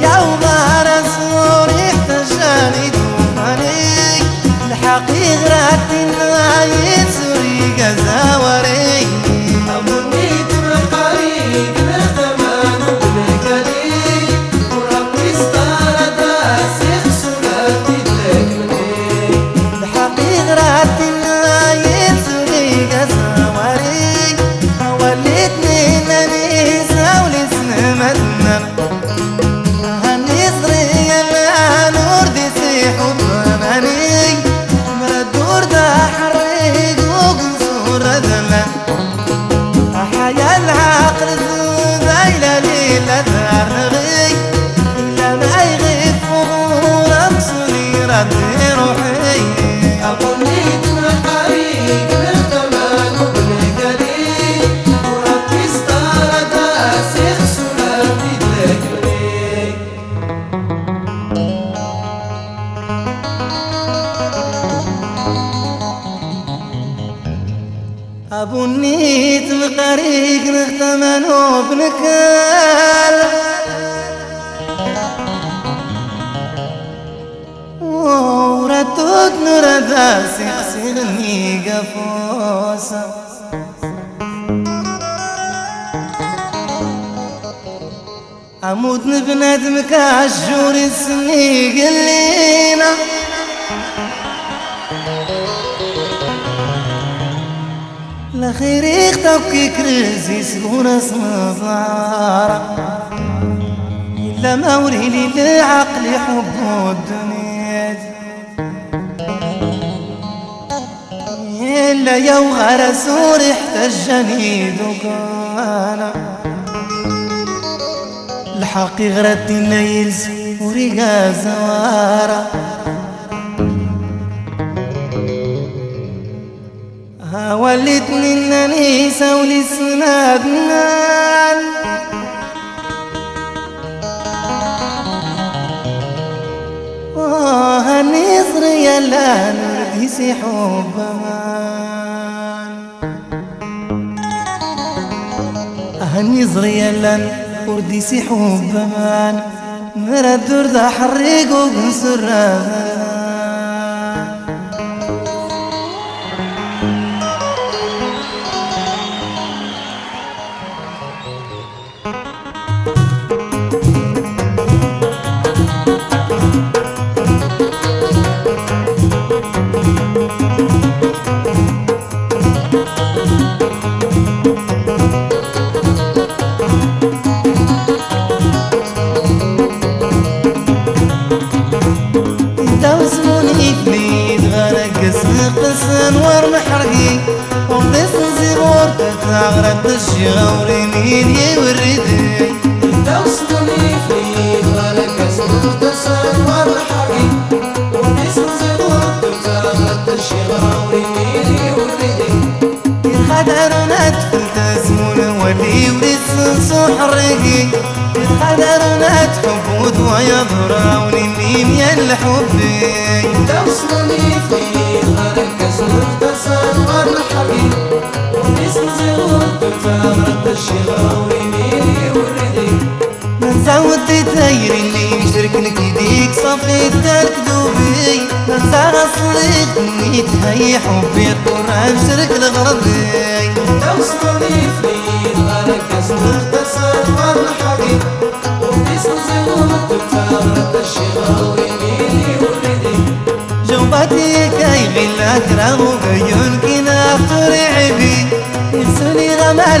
وغار صوري فجاني دوماني الحقيقة تنعي يسري قزاوري أمني تمقري تنخمان وبكلي وربي استارت أسيح سلاتي لكني الحقيقة تنعي يسري قزاوري أوليتني مني ساولي سنمتنا أبونيت مقريق نختمنو بنكال وردود نردا سيغسيغني قفوسا عمود نبند مكاشور السني قلينا لخير يختبكي كرزي سهورة اسمها صغارة إلا ما وريلي لعقلي حبو الدنيا إلا يا وغارة سوري احتجني دوكانا الحقي غردي نيل وريقا زوارة وليتني النانيسة ولسنا بنان هنصر يا لان ورديسي حبان هنصر يا لان ورديسي حبان مرة درد حريق وقنصر غرد الشغوري ميدي والردي توصلني فيه غلق اسمك تسال والحقي ونسم زغرد غرد الشغوري ميدي والردي الخدر ندفل تسمون ولي ولسن صحرقي الخدر ندحب ودوا يضراوني ميم يلحبي توصلني فيه غلق اسمك تسال والحقي من زود تاير اللي يشركنك يديك صافي تارك دوبي من زعر صديقني تهي حبي القرآن شرك الغربي توصلني فليل غالك اسمك تسال فرحبي وبيسم زود تارك الشغاوري ميلي وردي جوباتي كاي غلاك راهو بيونكي نافتر عبي يرسلي غمال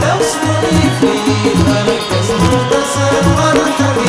توصلني فليل غرق اسمك تسال والحقي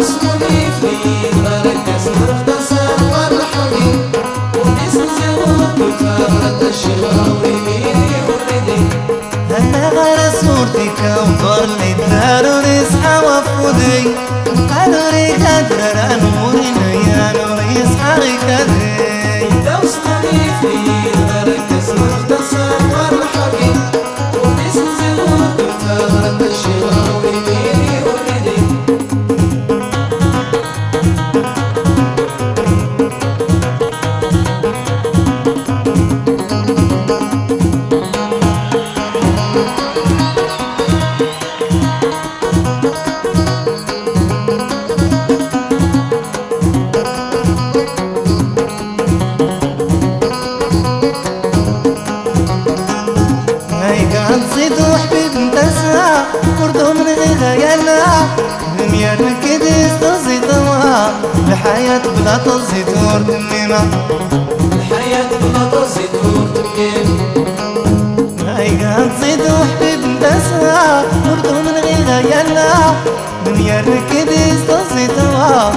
وصموني في غيرك اسمر اختصر مرحبين ونسل سيغوك وفرد الشغاوي ميري وردي أنا غير صورتك وضر لي دار ونسحى وفودي قدري قدر أنوري يا نور يسحى غيكدي انت وصموني في غيرك اسمر اختصر مرحبين ونسل سيغوك وفرد الشغاوي ميري وردي الحياة بلا طز دور تميمة الحياة بلا طز دور تميمة نايقان زيد وحبيب ندسها وردو من غيرها يلا دنيا ركديز طزيتها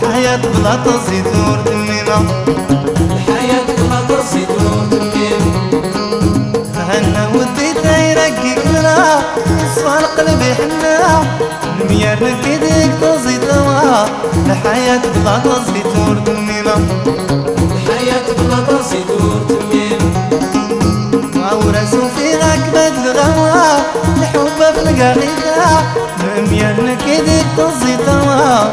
الحياة بلا طز دور تميمة الحياة بلا طز دور تميمة هنا وديتها يرقيك منها نصفى القلب يحناها دنيا ركديك طزيتها الحياة بلا طزي دور تميمة الحياة بلا طزي دور تميمة وراسو فيها كبد الغوا الحبة في القريبة ميانك يديك طزي توا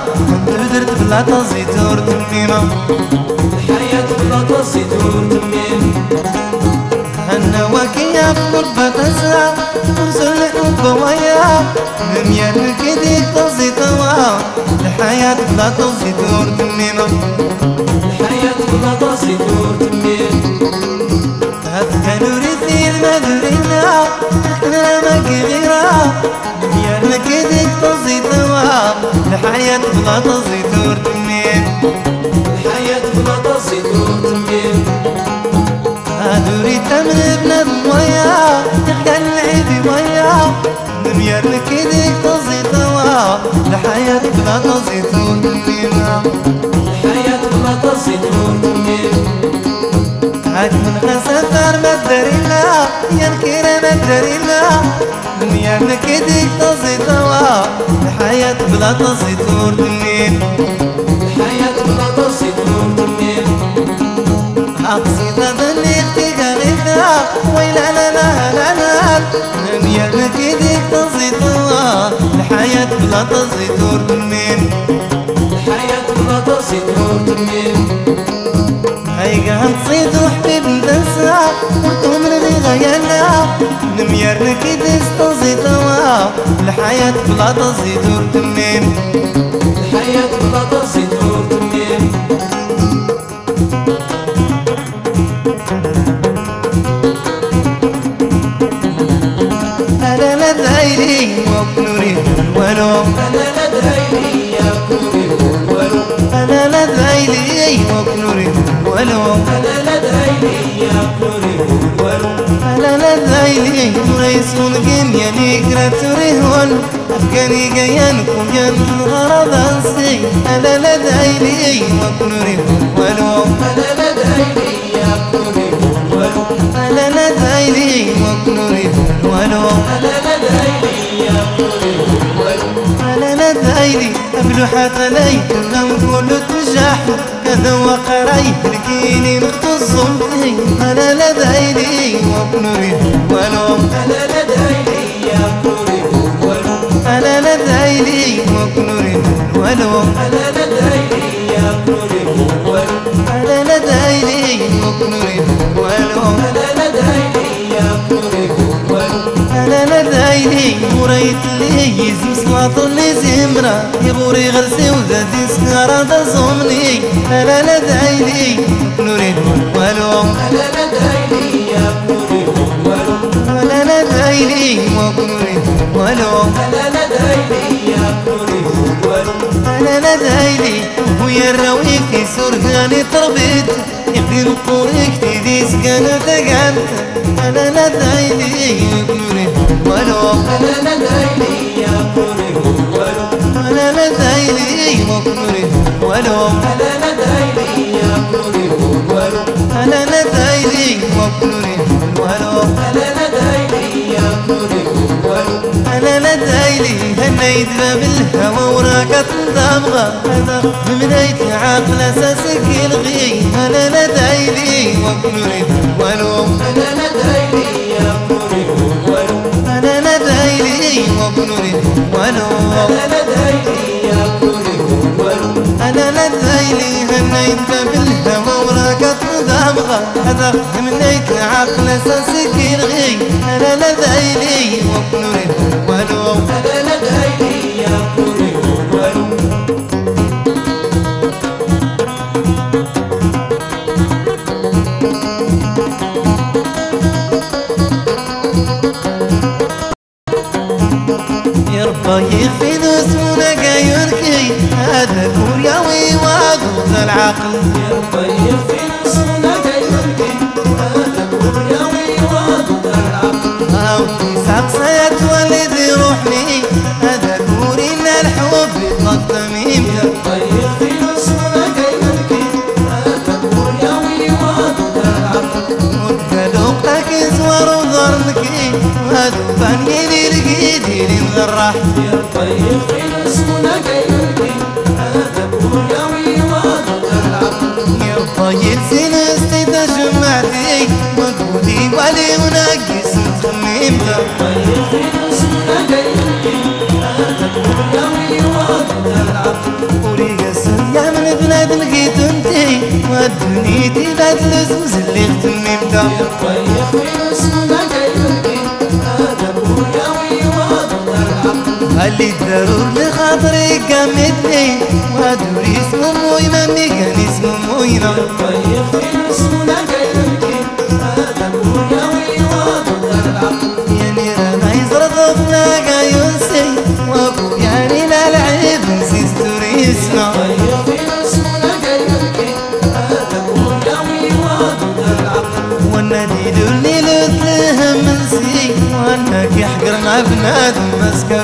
درت بلا طزي دور تميمة الحياة بلا طزي دور تميمة أنا وكيا في غربة تسعى ورسل الحب ويا ميانك يديك طزي توا الحياة بلا طز دور تميمة الحياة بلا طز دور تميمة هذا نوري في المدرينا أنا ما كغيرها يا ركدك طزي توا الحياة بلا طز دور تميمة الحياة بلا طز دور تميمة هذوري تمر بلا بويا تحكي العيب ويا يا ركدك طزي توا الحياة بلا طزي دور تميمة الحياة بلا طزي دور تميمة عاد من غسفر ما تدرينا يا الكيرة ما تدرينا دنيا لك يديك طزي توا الحياة بلا طزي دور تميمة الحياة بلا طزي دور تميمة أقصيدة ظني اختي غريبة ويل على نهلنا دنيا لك يديك طزي توا الحياة بلا طزي دور تميمة الحياة بلا طزي دور تميمة هايقا نصيد وحبيب ندسها ورتو من غيرها يلا نميارك يديس طزي توا الحياة بلا طزي دور تميمة الحياة بلا طزي دور تميمة أنا لا دعيلي يا كنوري ولو أنا لا دعيلي يا كنوري ولو أنا لا دعيلي يا كنوري ولو أنا لا دعيلي رئيس ونقين يا نيكرا تريهون أفكاري جايانكم يا نغرب أنسي أنا لا دعيلي يا كنوري ولو أنا لا دعيلي يا كنوري ولو أنا لا دعيلي يا كنوري ولو أنا لا دعيلي يا كنوري أنا لا دعيلي أبلوحات عليكم نقول تجاح كذا وقري لكيني نختصم فيه أنا لا دعيلي وبنوري ولوم أنا لا دعيلي يا بنوري ولوم أنا لا دعيلي وبنوري ولوم أنا لا دعيلي يا بنوري ولوم أنا لا دعيلي وبنوري ولوم أنا لا دعيلي يا بنوري ولوم أنا لا دعيلي وريت لي مصلاطو اللي زمرة يغوري غرسي وزادي سكارة تزومني أنا لا دعيلي نوري والو أنا لا دعيلي يا نوري والو أنا لا دعيلي نوري والو أنا لا دعيلي يا نوري والو أنا لا دعيلي ويا الراوي في سرقاني تربيت القريك تديسك أنا تجنت أنا ندعيني يقولي ولو أنا ندعيني يقولي ولو أنا ندعيني يقولي ولو أنا ندعيني يقولي ولو أنا ندعيني يقولي ولو أنا ندعيني يقولي ولو أنا ندعيني هنيدنا بالهوى وراك تضبغى بمنيت عقل أساسك يلغي أنا ندعيني وقلوري ولو أنا ندعيني يا قلوري ولو أنا ندعيني وقلوري ولو أنا ندعيني يا قلوري ولو أنا ندعيني هنيت بالهوى وراك تضبغى بمنيت عقل أساسك يلغي أنا ندعيني وقلوري ولو أنا ندعيني يا قلوري يخفي دسمنا كيركي هذا كوريا ويوادوز العقل يخفي دسمنا كيركي هذا كوريا ويوادوز العقل هاوكي ساقسة يتولد روحني هذا كورينا الحب يطلق تميم يخفي دسمنا كيركي هذا كوريا ويوادوز العقل مدلوق تاكيز وروضر نكي هادو فاني لرقيدي لنغرح يطيب في نسمنا كيركي هذا بوليوي وضد العقل يطيب سنستي تجمعتي مجهودي ولي ونقص متخميم يطيب في نسمنا كيركي هذا بوليوي وضد العقل وريقا سريع من بلاد لقيت انتي ودنيتي لا تلزوز اللي اختمي مدا يطيب في نسمنا كيركي هذا بوليوي وضد العقل اللي ضرور لخاطري قامتني وادور اسمه موي مامي كان اسمه موينا يطيب في نسمنا كيركي هذا بوليوي وضد العقل يعني رانا يزرق ابناكا ينسي واكو يعني لا العيب نسي ستوري اسمه يطيب في نسمنا كيركي هذا بوليوي وضد العقل وانا دي دولي لوتلها منسي وانك يحقرنا بنادم مسكر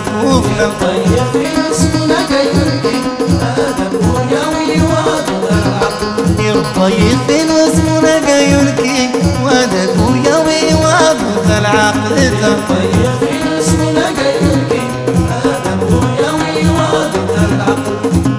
طيب في نسمنا كيركي هذا بوليوي وضد العقل يطيب في نسمنا كيركي وهذا بوليوي وضد العقل طيب في نسمنا كيركي هذا بوليوي وضد العقل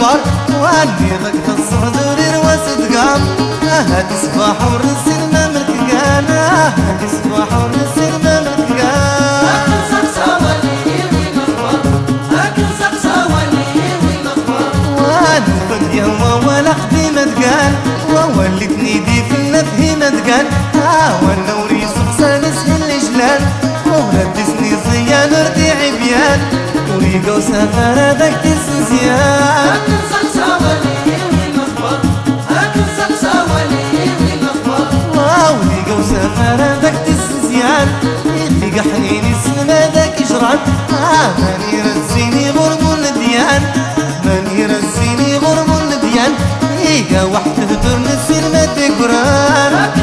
الكبار وهاني ضقت الصدرين وصدقام هادي صباح ورسي ما ملك كان هادي صباح ورسي ما ملك كان هاكل سقسا ولي وين اخبار هاكل سقسا ولي وين اخبار وهاني ضقت يما ولا خدي ما تقال وولتني دي في النفه ما تقال ولا وري سقسا نسهل الجلال وهدسني صيان ردي عبيان وريقو سفر هذاك هاكل سقسا ولي وين اخبار هاكل سقسا ولي وين اخبار وليقو سفر هذاك تسزيان اللي قحنيني السلمى ذاك جران ماني رزيني غرب الديان ماني رزيني غرب الديان ليقا واحد تهدر نسير ما تقران